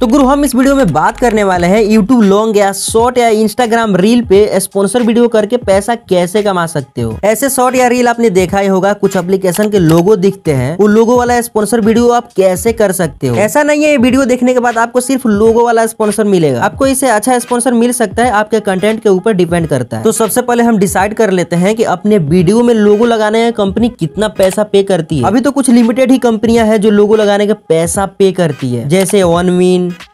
तो गुरु हम इस वीडियो में बात करने वाले हैं यूट्यूब लॉन्ग या शॉर्ट या इंस्टाग्राम रील पे स्पॉन्सर वीडियो करके पैसा कैसे कमा सकते हो। ऐसे शॉर्ट या रील आपने देखा ही होगा, कुछ एप्लीकेशन के लोगो दिखते हैं, वो लोगो वाला स्पॉन्सर वीडियो आप कैसे कर सकते हो। ऐसा नहीं है ये वीडियो देखने के बाद आपको सिर्फ लोगो वाला स्पॉन्सर मिलेगा, आपको इसे अच्छा स्पॉन्सर मिल सकता है, आपके कंटेंट के ऊपर डिपेंड करता है। तो सबसे पहले हम डिसाइड कर लेते हैं कि अपने वीडियो में लोगो लगाने का कंपनी कितना पैसा पे करती है। अभी तो कुछ लिमिटेड ही कंपनियां हैं जो लोगो लगाने का पैसा पे करती है, जैसे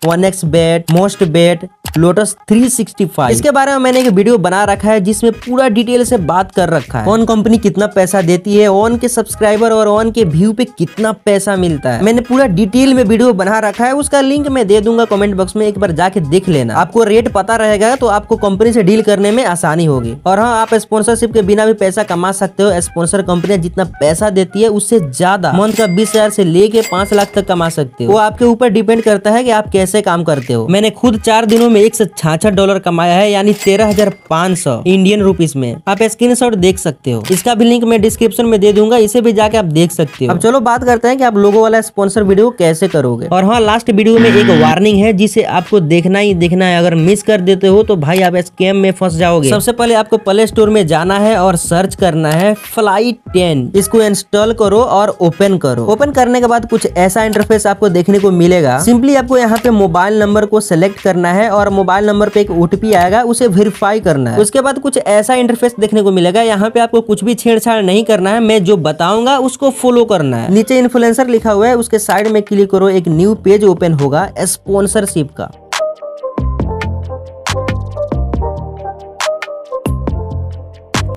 1xbet, मोस्टबेट, लोटस 365। इसके बारे में मैंने एक वीडियो बना रखा है जिसमें पूरा डिटेल से बात कर रखा है, कौन कंपनी कितना पैसा देती है, ऑन के सब्सक्राइबर और ऑन के व्यू पे कितना पैसा मिलता है। मैंने पूरा डिटेल में वीडियो बना रखा है, उसका लिंक मैं दे दूंगा कमेंट बॉक्स में, एक बार जाके देख लेना। आपको रेट पता रहेगा तो आपको कंपनी से डील करने में आसानी होगी। और हाँ, आप स्पॉन्सरशिप के बिना भी पैसा कमा सकते हो। स्पॉन्सर कंपनियां जितना पैसा देती है उससे ज्यादा मंथ का 20,000 से लेके 5 लाख तक कमा सकते हो। वो आपके ऊपर डिपेंड करता है कि आप कैसे काम करते हो। मैंने खुद 4 दिनों में $166 कमाया है, यानी 13,500 इंडियन रुपीस में। आप स्क्रीनशॉट देख सकते हो, इसका भी लिंक मैं डिस्क्रिप्शन में दे दूंगा, इसे भी जाके आप देख सकते हो। अब चलो बात करते हैं कि आप लोगों वाला स्पॉन्सर वीडियो कैसे करोगे। और हाँ, लास्ट वीडियो में एक वार्निंग है जिसे आपको देखना ही देखना है, अगर मिस कर देते हो तो भाई आप स्कैम में फंस जाओगे। सबसे पहले आपको प्ले स्टोर में जाना है और सर्च करना है Flyte10, इसको इंस्टॉल करो और ओपन करो। ओपन करने के बाद कुछ ऐसा इंटरफेस आपको देखने को मिलेगा। सिंपली आपको यहाँ पे मोबाइल नंबर को सेलेक्ट करना है और मोबाइल नंबर पे एक ओटीपी आएगा, उसे वेरीफाई करना है। उसके बाद कुछ ऐसा इंटरफेस देखने को मिलेगा, यहाँ पे आपको कुछ भी छेड़छाड़ नहीं करना है, मैं जो बताऊंगा उसको फॉलो करना है। नीचे इन्फ्लुएंसर लिखा हुआ है, उसके साइड में क्लिक करो, एक न्यू पेज ओपन होगा स्पॉन्सरशिप का।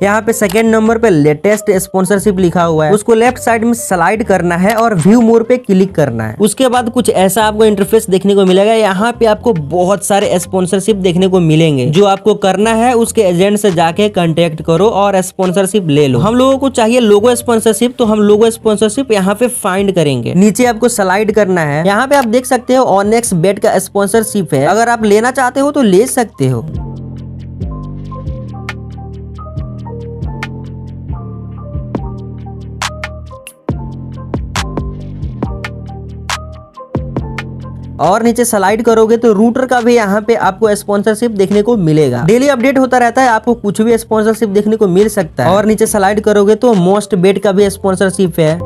यहाँ पे सेकेंड नंबर पे लेटेस्ट स्पॉन्सरशिप लिखा हुआ है, उसको लेफ्ट साइड में स्लाइड करना है और व्यू मोर पे क्लिक करना है। उसके बाद कुछ ऐसा आपको इंटरफेस देखने को मिलेगा, यहाँ पे आपको बहुत सारे स्पॉन्सरशिप देखने को मिलेंगे। जो आपको करना है उसके एजेंट से जाके कांटेक्ट करो और स्पॉन्सरशिप ले लो। हम लोगों को चाहिए लोगो स्पॉन्सरशिप, तो हम लोगो स्पॉन्सरशिप यहाँ पे फाइंड करेंगे। नीचे आपको स्लाइड करना है, यहाँ पे आप देख सकते हो 1xbet का स्पॉन्सरशिप है, अगर आप लेना चाहते हो तो ले सकते हो। और नीचे स्लाइड करोगे तो रूटर का भी यहाँ पे आपको स्पॉन्सरशिप देखने को मिलेगा, डेली अपडेट होता रहता है, आपको कुछ भी स्पॉन्सरशिप देखने को मिल सकता है। और नीचे स्लाइड करोगे तो मोस्टबेट का भी स्पॉन्सरशिप है।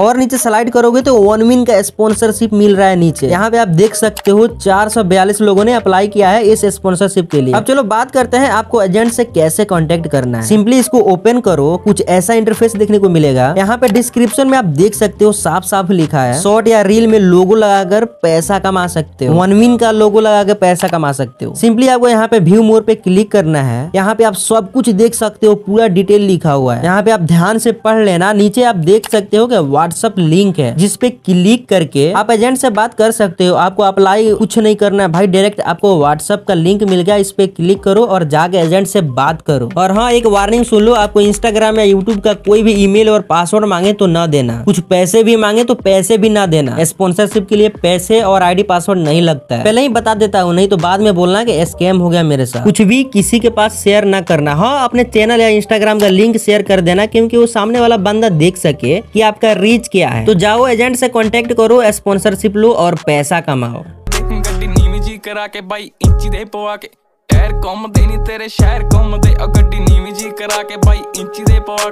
और नीचे स्लाइड करोगे तो 1win का स्पॉन्सरशिप मिल रहा है। नीचे यहाँ पे आप देख सकते हो 442 लोगों ने अप्लाई किया है इस स्पॉन्सरशिप के लिए। अब चलो बात करते हैं आपको एजेंट से कैसे कांटेक्ट करना है। सिंपली इसको ओपन करो, कुछ ऐसा इंटरफेस देखने को मिलेगा, यहाँ पे डिस्क्रिप्शन में आप देख सकते हो साफ साफ लिखा है, शॉर्ट या रील में लोगो लगाकर पैसा कमा सकते हो, 1win का लोगो लगाकर पैसा कमा सकते हो। सिंपली आपको यहाँ पे व्यू मोर पे क्लिक करना है, यहाँ पे आप सब कुछ देख सकते हो, पूरा डिटेल लिखा हुआ है, यहाँ पे आप ध्यान से पढ़ लेना। नीचे आप देख सकते हो कि WhatsApp लिंक है जिसपे क्लिक करके आप एजेंट से बात कर सकते हो, आपको अप्लाई कुछ नहीं करना है भाई, डायरेक्ट आपको WhatsApp का लिंक मिल गया, इस पे क्लिक करो और जाके एजेंट से बात करो। और हाँ, एक वार्निंग सुन लो, आपको Instagram या YouTube का कोई भी ईमेल और पासवर्ड मांगे तो ना देना, कुछ पैसे भी मांगे तो पैसे भी ना देना। स्पॉन्सरशिप के लिए पैसे और आईडी पासवर्ड नहीं लगता है, पहले ही बता देता हूँ, नहीं तो बाद में बोलना कि स्कैम हो गया मेरे साथ। कुछ भी किसी के पास शेयर ना करना। हाँ, अपने चैनल या Instagram का लिंक शेयर कर देना, क्योंकि वो सामने वाला बंदा देख सके कि आपका रीच क्या है। तो जाओ एजेंट से कांटेक्ट करो, स्पॉन्सरशिप लो और पैसा कमाओ। करा के भाई इंची दे पवा के, टैर कम देनी तेरे शहर कम दे, गड्डी नीवी जी करा के भाई इंची दे पवा।